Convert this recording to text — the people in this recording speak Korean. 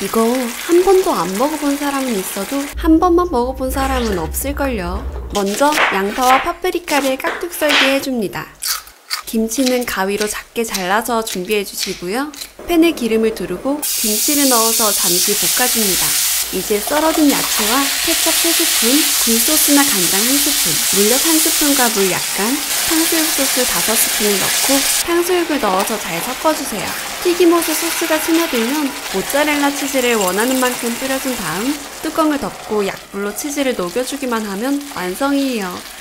이거 한 번도 안 먹어본 사람은 있어도 한 번만 먹어본 사람은 없을걸요. 먼저 양파와 파프리카를 깍둑 썰게 해줍니다. 김치는 가위로 작게 잘라서 준비해주시고요. 팬에 기름을 두르고 김치를 넣어서 잠시 볶아줍니다. 이제 썰어둔 야채와 케첩 3스푼, 굴소스나 간장 1스푼, 물엿 1스푼과 물 약간, 탕수육 소스 5스푼을 넣고 탕수육을 넣어서 잘 섞어주세요. 튀김옷에 소스가 스며들면 모짜렐라 치즈를 원하는 만큼 뿌려준 다음 뚜껑을 덮고 약불로 치즈를 녹여주기만 하면 완성이에요.